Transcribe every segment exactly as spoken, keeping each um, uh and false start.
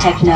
techno.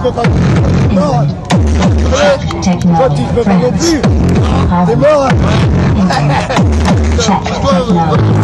Technology. Check.